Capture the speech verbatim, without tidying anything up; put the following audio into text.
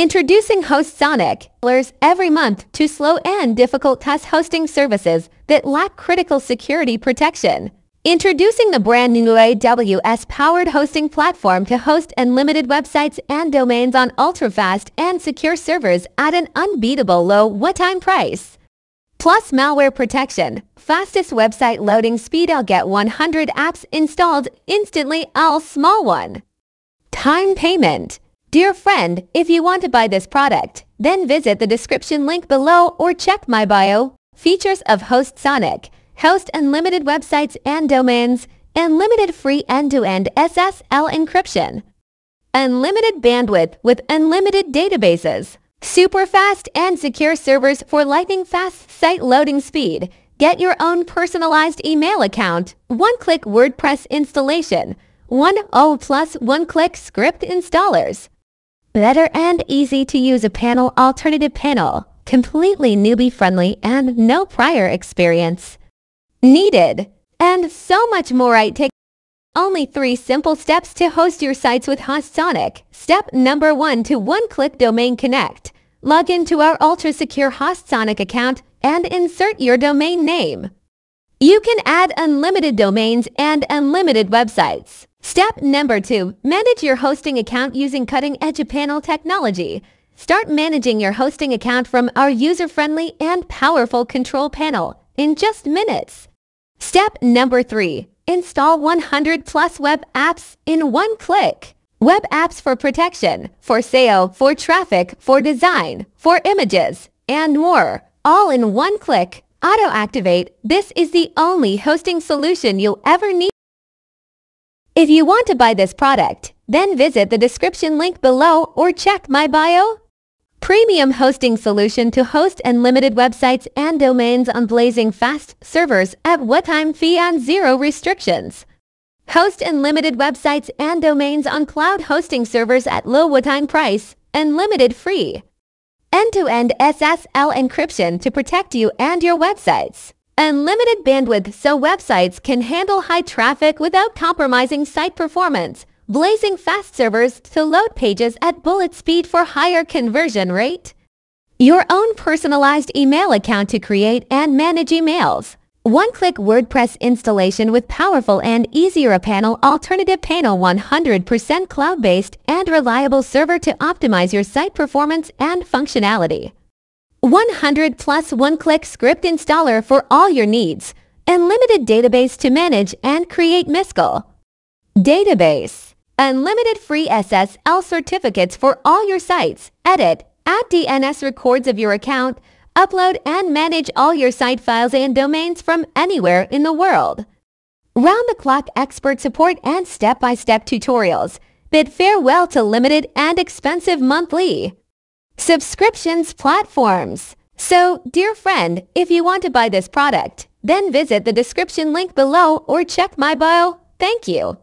Introducing HostSonic every month to slow and difficult task hosting services that lack critical security protection. Introducing the brand new A W S-powered hosting platform to host unlimited websites and domains on ultra-fast and secure servers at an unbeatable low one-time price. Plus malware protection, fastest website loading speed. I'll get one hundred apps installed instantly, all small one. Time payment. Dear friend, if you want to buy this product, then visit the description link below or check my bio. Features of HostSonic. Host unlimited websites and domains, unlimited free end-to-end S S L encryption, unlimited bandwidth with unlimited databases, super fast and secure servers for lightning fast site loading speed, get your own personalized email account, one-click WordPress installation, one oh plus one-click script installers, better and easy to use a panel alternative panel, completely newbie friendly and no prior experience needed, and so much more. I take only three simple steps to host your sites with HostSonic. Step number one, to one-click Domain Connect. Log into our ultra-secure HostSonic account and insert your domain name. You can add unlimited domains and unlimited websites. Step number two, manage your hosting account using cutting-edge panel technology. Start managing your hosting account from our user-friendly and powerful control panel in just minutes. Step number three, install one hundred plus web apps in one click. Web apps for protection, for S E O, for traffic, for design, for images, and more, all in one click. Auto-activate. This is the only hosting solution you'll ever need. If you want to buy this product, then visit the description link below or check my bio. Premium hosting solution to host unlimited websites and domains on blazing fast servers at one-time fee and zero restrictions. Host unlimited websites and domains on cloud hosting servers at low one-time price, unlimited free. End-to-end S S L encryption to protect you and your websites. Unlimited bandwidth so websites can handle high traffic without compromising site performance. Blazing fast servers to load pages at bullet speed for higher conversion rate. Your own personalized email account to create and manage emails. One-click WordPress installation with powerful and easier panel alternative panel, one hundred percent cloud-based and reliable server to optimize your site performance and functionality. one hundred plus one-click script installer for all your needs. Unlimited database to manage and create MySQL database. Unlimited free S S L certificates for all your sites. Edit, add D N S records of your account, upload and manage all your site files and domains from anywhere in the world. Round-the-clock expert support and step-by-step tutorials. Bid farewell to limited and expensive monthly subscriptions platforms. So, dear friend, if you want to buy this product, then visit the description link below or check my bio. Thank you.